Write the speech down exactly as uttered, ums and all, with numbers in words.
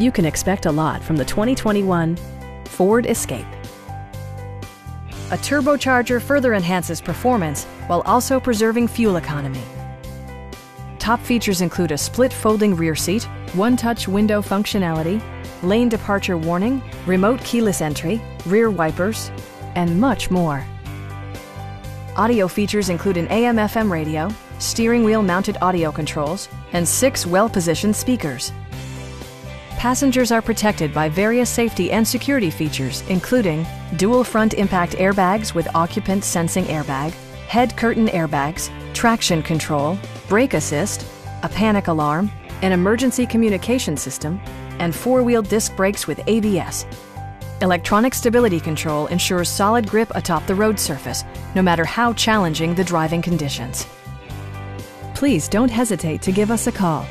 You can expect a lot from the twenty twenty-one Ford Escape. A turbocharger further enhances performance while also preserving fuel economy. Top features include a split folding rear seat, one-touch window functionality, lane departure warning, remote keyless entry, rear wipers, and much more. Audio features include an A M F M radio, steering wheel mounted audio controls, and six well-positioned speakers. Passengers are protected by various safety and security features, including dual front impact airbags with occupant sensing airbag, head curtain airbags, traction control, brake assist, a panic alarm, an emergency communication system, and four-wheel disc brakes with A B S. Electronic stability control ensures solid grip atop the road surface, no matter how challenging the driving conditions. Please don't hesitate to give us a call.